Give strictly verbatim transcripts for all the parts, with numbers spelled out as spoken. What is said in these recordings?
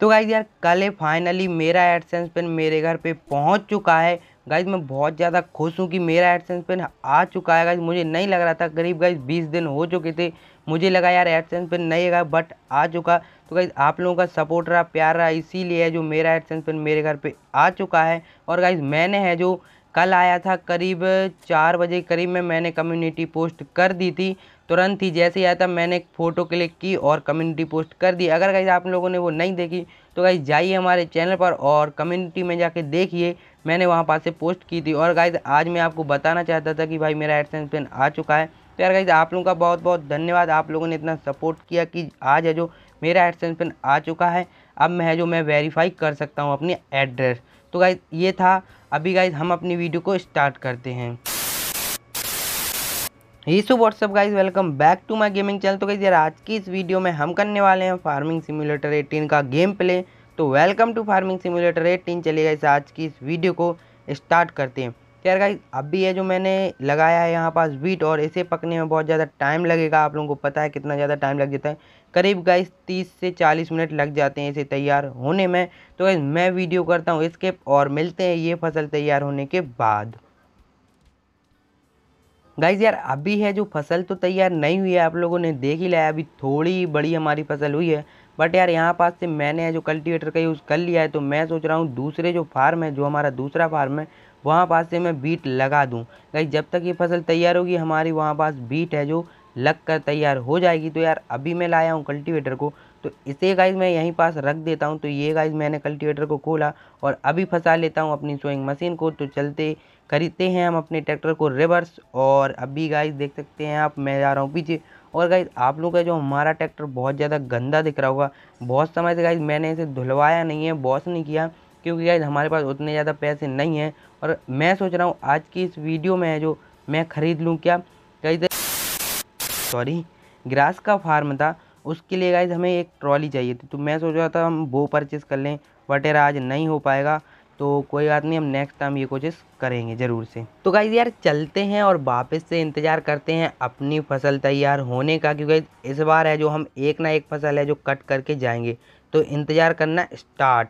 तो गाइज यार कल फाइनली मेरा एडसेंस पेन मेरे घर पे पहुंच चुका है। गाइज मैं बहुत ज़्यादा खुश हूँ कि मेरा एडसेंस पेन आ चुका है। गाइज मुझे नहीं लग रहा था, करीब गाइज बीस दिन हो चुके थे, मुझे लगा यार एडसेंस पेन नहीं आएगा, बट आ चुका। तो गाइज आप लोगों का सपोर्ट रहा, प्यार रहा, इसीलिए है जो मेरा एडसेंस पेन मेरे घर पे आ चुका है। और गाइज मैंने है जो कल आया था करीब चार बजे करीब में, मैंने कम्युनिटी पोस्ट कर दी थी। तुरंत ही जैसे ही आया था मैंने एक फ़ोटो क्लिक की और कम्युनिटी पोस्ट कर दी। अगर गाइज आप लोगों ने वो नहीं देखी तो गाइज जाइए हमारे चैनल पर और कम्युनिटी में जाके देखिए, मैंने वहाँ पास से पोस्ट की थी। और गाइज आज मैं आपको बताना चाहता था कि भाई मेरा एडसेंस पेन आ चुका है। तो यार गाइज आप लोगों का बहुत बहुत धन्यवाद, आप लोगों ने इतना सपोर्ट किया कि आज है जो मेरा एडसेंस पेन आ चुका है। अब मैं है जो मैं वेरीफाई कर सकता हूँ अपनी एड्रेस। तो गाइज ये था। अभी गाइज हम अपनी वीडियो को स्टार्ट करते हैं। ये so what's up guys, welcome back to my gaming channel. तो गाइज यार आज की इस वीडियो में हम करने वाले हैं फार्मिंग सिमुलेटर अठारह का गेम प्ले। तो वेलकम टू फार्मिंग सिमुलेटर अठारह। चलिए गाइज आज की इस वीडियो को स्टार्ट करते हैं। यार गाइज अभी ये जो मैंने लगाया है यहाँ पास वीट, और इसे पकने में बहुत ज़्यादा टाइम लगेगा। आप लोगों को पता है कितना ज़्यादा टाइम लग जाता है, करीब गाइज तीस से चालीस मिनट लग जाते हैं इसे तैयार होने में। तो गाइज मैं वीडियो करता हूँ स्किप और मिलते हैं ये फसल तैयार होने के बाद। गाइज यार अभी है जो फसल तो तैयार नहीं हुई है, आप लोगों ने देख ही लाया, अभी थोड़ी बड़ी हमारी फसल हुई है। बट यार यहाँ पास से मैंने है जो कल्टीवेटर का यूज़ कर लिया है, तो मैं सोच रहा हूँ दूसरे जो फार्म है, जो हमारा दूसरा फार्म है, वहाँ पास से मैं बीट लगा दूँ। गाइज जब तक ये फसल तैयार होगी हमारी वहाँ पास बीट है जो लग कर तैयार हो जाएगी। तो यार अभी मैं लाया हूँ कल्टीवेटर को, तो इसे गाइज मैं यहीं पास रख देता हूँ। तो ये गाइज मैंने कल्टीवेटर को खोला और अभी फंसा लेता हूँ अपनी सोइंग मशीन को। तो चलते खरीदते हैं हम अपने ट्रैक्टर को रिवर्स, और अभी गाइज देख सकते हैं आप मैं जा रहा हूँ पीछे। और गाइज आप लोग का जो हमारा ट्रैक्टर बहुत ज़्यादा गंदा दिख रहा होगा, बहुत समय से गाइज मैंने इसे धुलवाया नहीं है, वॉश नहीं किया, क्योंकि गाइज हमारे पास उतने ज़्यादा पैसे नहीं हैं। और मैं सोच रहा हूँ आज की इस वीडियो में है जो मैं ख़रीद लूँ क्या गाइज, सॉरी ग्रास का फार्म था, उसके लिए गाइज हमें एक ट्रॉली चाहिए थी। तो मैं सोच रहा था हम वो परचेज़ कर लें, बट यार आज नहीं हो पाएगा, तो कोई बात नहीं, हम नेक्स्ट टाइम ये कोशिश करेंगे ज़रूर से। तो गाइज यार चलते हैं और वापस से इंतज़ार करते हैं अपनी फसल तैयार होने का, क्योंकि इस बार है जो हम एक ना एक फसल है जो कट करके जाएंगे। तो इंतज़ार करना स्टार्ट।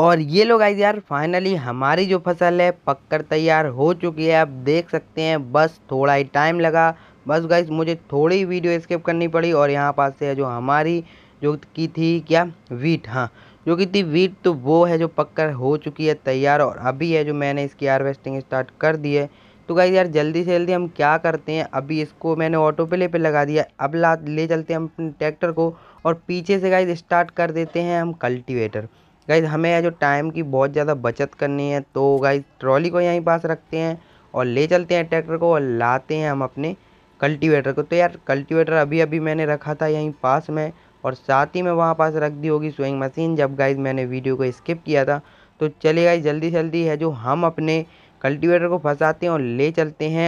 और ये लोग गाइज यार फाइनली हमारी जो फसल है पककर तैयार हो चुकी है, आप देख सकते हैं। बस थोड़ा ही टाइम लगा, बस गाइज मुझे थोड़ी वीडियो स्किप करनी पड़ी। और यहाँ पास से है जो हमारी जो की थी क्या वीट, हाँ जो कि थी वीट, तो वो है जो पककर हो चुकी है तैयार, और अभी है जो मैंने इसकी हार्वेस्टिंग स्टार्ट कर दी है। तो गाइज यार जल्दी से जल्दी हम क्या करते हैं, अभी इसको मैंने ऑटो प्ले पे लगा दिया। अब ला ले चलते हैं हम अपने ट्रैक्टर को और पीछे से गाइज स्टार्ट कर देते हैं हम कल्टीवेटर। गाइज हमें है जो टाइम की बहुत ज़्यादा बचत करनी है, तो गाइज ट्रॉली को यहीं पास रखते हैं और ले चलते हैं ट्रैक्टर को और लाते हैं हम अपने कल्टीवेटर को। तो यार कल्टीवेटर अभी अभी मैंने रखा था यहीं पास में, और साथ ही में वहाँ पास रख दी होगी स्विंग मशीन, जब गाइज मैंने वीडियो को स्किप किया था। तो चले गाइज जल्दी जल्दी है जो हम अपने कल्टीवेटर को फंसाते हैं और ले चलते हैं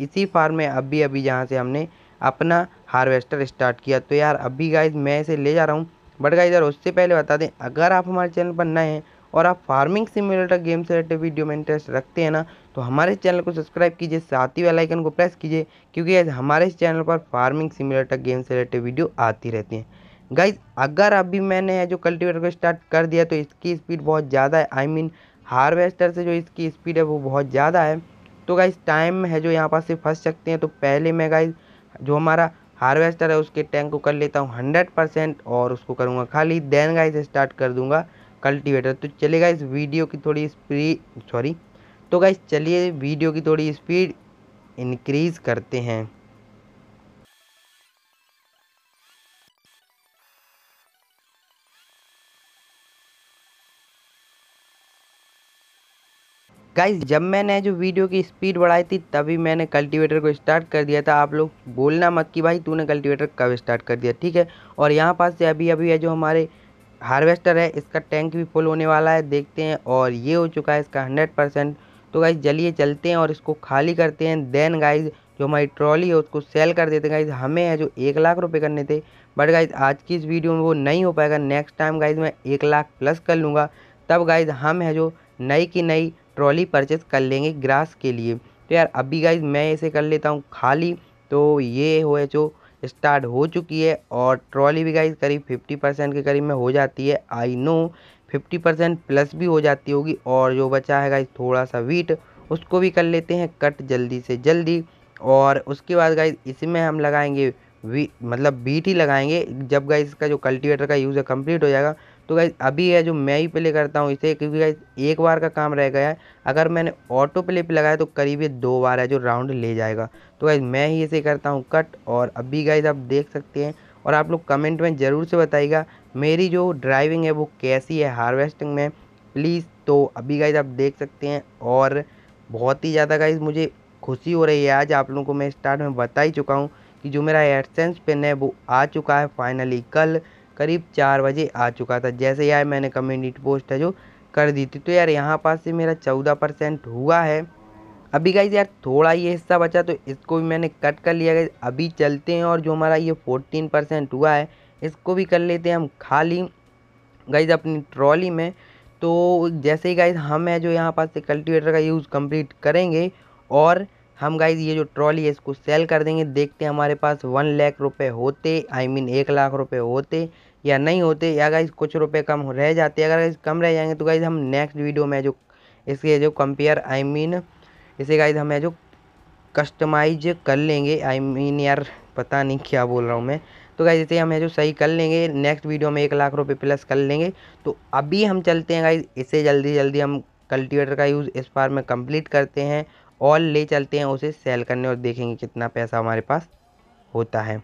इसी फार्म में, अभी अभी जहाँ से हमने अपना हार्वेस्टर स्टार्ट किया। तो यार अभी गाइज मैं इसे ले जा रहा हूँ। बट गाइज यार उससे पहले बता दें, अगर आप हमारे चैनल पर नए हैं और आप फार्मिंग सिमुलेटर गेम से रिलेटेड वीडियो में इंटरेस्ट रखते हैं ना, तो हमारे चैनल को सब्सक्राइब कीजिए, साथ ही बेल आइकन को प्रेस कीजिए, क्योंकि गाइज हमारे इस चैनल पर फार्मिंग सिमुलेटर गेम से रिलेटेड वीडियो आती रहती हैं। गाइज अगर अभी मैंने है जो कल्टीवेटर को स्टार्ट कर दिया, तो इसकी स्पीड बहुत ज़्यादा है, आई मीन हार्वेस्टर से जो इसकी स्पीड है वो बहुत ज़्यादा है। तो गाइज टाइम है जो यहाँ पास से फंस सकते हैं। तो पहले मैं गाइज जो हमारा हार्वेस्टर है उसके टैंक को कर लेता हूँ हंड्रेड परसेंट, और उसको करूँगा खाली, देन गाइज स्टार्ट कर दूँगा कल्टीवेटर। तो चलेगा इस वीडियो की थोड़ी स्पीड, सॉरी तो गाइज चलिए वीडियो की थोड़ी स्पीड इनक्रीज़ करते हैं। गाइज जब मैंने जो वीडियो की स्पीड बढ़ाई थी तभी मैंने कल्टीवेटर को स्टार्ट कर दिया था। आप लोग बोलना मत कि भाई तूने कल्टीवेटर कब स्टार्ट कर दिया, ठीक है। और यहाँ पास से अभी अभी है जो हमारे हार्वेस्टर है इसका टैंक भी फुल होने वाला है, देखते हैं। और ये हो चुका है इसका हंड्रेड परसेंट। तो गाइज जलिए चलते हैं और इसको खाली करते हैं, देन गाइज जो हमारी ट्रॉली है उसको सेल कर देते हैं। गाइज हमें है जो एक लाख रुपये करने थे, बट गाइज आज की इस वीडियो में वो नहीं हो पाएगा। नेक्स्ट टाइम गाइज मैं एक लाख प्लस कर लूँगा, तब गाइज हम है जो नई की नई ट्रॉली परचेज़ कर लेंगे ग्रास के लिए। तो यार अभी गाइज मैं इसे कर लेता हूँ खाली। तो ये हो जो स्टार्ट हो चुकी है और ट्रॉली भी गाइस करीब फिफ्टी परसेंट के करीब में हो जाती है। I know fifty percent plus भी हो जाती होगी। और जो बचा है गाइस थोड़ा सा वीट, उसको भी कर लेते हैं कट जल्दी से जल्दी। और उसके बाद गाइस इसमें हम लगाएंगे वी मतलब बीट ही लगाएंगे। जब गाइस इसका जो कल्टीवेटर का यूज़ है कम्प्लीट हो जाएगा तो गाइस अभी है जो मैं ही प्ले करता हूँ इसे, क्योंकि गाइस एक बार का काम रह गया है। अगर मैंने ऑटो प्ले पे लगाया तो करीब ये दो बार है जो राउंड ले जाएगा। तो गाइस मैं ही इसे करता हूँ कट। और अभी गाइस आप देख सकते हैं, और आप लोग कमेंट में ज़रूर से बताइएगा मेरी जो ड्राइविंग है वो कैसी है हार्वेस्टिंग में प्लीज़। तो अभी गाइस आप देख सकते हैं और बहुत ही ज़्यादा गाइस मुझे खुशी हो रही है। आज आप लोगों को मैं स्टार्ट में बता ही चुका हूँ कि जो मेरा एडसेंस पिन है वो आ चुका है फाइनली, कल करीब चार बजे आ चुका था। जैसे यार मैंने कम्युनिटी पोस्ट है जो कर दी थी तो यार यहाँ पास से मेरा चौदह परसेंट हुआ है। अभी गाइस यार थोड़ा ये हिस्सा बचा तो इसको भी मैंने कट कर लिया गाइस। अभी चलते हैं और जो हमारा ये फोर्टीन परसेंट हुआ है इसको भी कर लेते हैं हम खाली गाइस अपनी ट्रॉली में। तो जैसे ही गाइस हम है जो यहाँ पास से कल्टीवेटर का यूज़ कंप्लीट करेंगे और हम गाइस ये जो ट्रॉली है इसको सेल कर देंगे। देखते हैं हमारे पास वन लाख रुपए होते, आई मीन एक लाख रुपए होते या नहीं होते, या गाइस कुछ रुपए कम रह जाते। अगर गाइस कम रह जाएंगे तो गाइस हम नेक्स्ट वीडियो में जो इसके जो कंपेयर आई मीन इसे गाइस हम जो कस्टमाइज कर लेंगे। आई मीन यार पता नहीं क्या बोल रहा हूँ मैं। तो गाइस इसे हम जो सही कर लेंगे, नेक्स्ट वीडियो में एक लाख रुपये प्लस कर लेंगे। तो अभी हम चलते हैं गाइस इसे जल्दी जल्दी हम कल्टीवेटर का यूज़ इस बार में कंप्लीट करते हैं और ले चलते हैं उसे सेल करने और देखेंगे कितना पैसा हमारे पास होता है।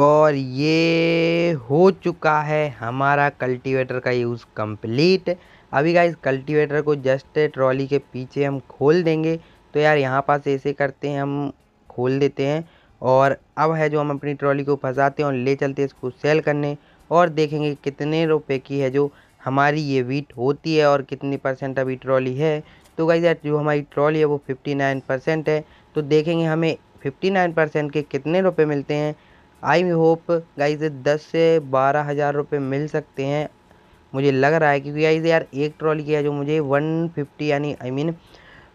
और ये हो चुका है हमारा कल्टीवेटर का यूज़ कंप्लीट। अभी गाइस कल्टीवेटर को जस्ट ट्रॉली के पीछे हम खोल देंगे। तो यार यहाँ पास ऐसे करते हैं, हम खोल देते हैं और अब है जो हम अपनी ट्रॉली को फंसाते हैं और ले चलते हैं इसको सेल करने और देखेंगे कितने रुपए की है जो हमारी ये वीट होती है और कितनी परसेंट अभी ट्रॉली है। तो गाइस यार जो हमारी ट्रॉली है वो फिफ्टी नाइन परसेंट है। तो देखेंगे हमें फिफ्टी नाइन परसेंट के कितने रुपए मिलते हैं। आई होप गाइस दस से बारह हज़ार रुपये मिल सकते हैं मुझे लग रहा है, क्योंकि गाइस यार एक ट्रॉली की है जो मुझे वन फिफ्टी यानी आई मीन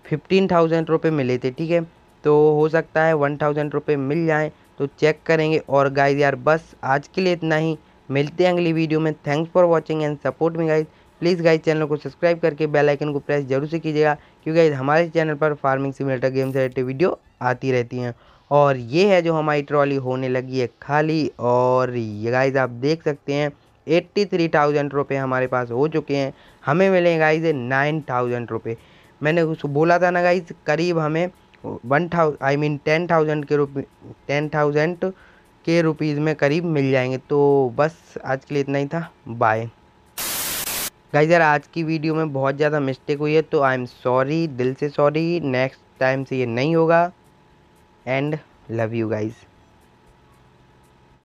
फिफ्टीन थाउजेंड रुपये मिले थे। ठीक है, तो हो सकता है वन थाउजेंड रुपये मिल जाएं, तो चेक करेंगे। और गाइस यार बस आज के लिए इतना ही, मिलते हैं अगली वीडियो में। Thanks for watching and support me guys. Please guys channel को सब्सक्राइब करके बेल आइकन को प्रेस जरूर से कीजिएगा, क्योंकि गाइस हमारे चैनल पर फार्मिंग सिमुलेटर गेम से रिलेटेड वीडियो आती रहती हैं। और ये है जो हमारी ट्रॉली होने लगी है खाली, और ये गाइस आप देख सकते हैं एट्टी थ्री थाउजेंड रुपये हमारे पास हो चुके हैं। हमें मिले गाइस नाइन थाउजेंड रुपये। मैंने उसको बोला था ना गाइस, करीब हमें one thousand I mean ten thousand के रुपी टेन थाउजेंड के रुपीज़ में करीब मिल जाएंगे। तो बस आज के लिए इतना ही था, बाय गाइस। यार आज की वीडियो में बहुत ज़्यादा मिस्टेक हुई है तो आई एम सॉरी, दिल से सॉरी। नेक्स्ट टाइम से ये नहीं होगा एंड लव यू गाइस।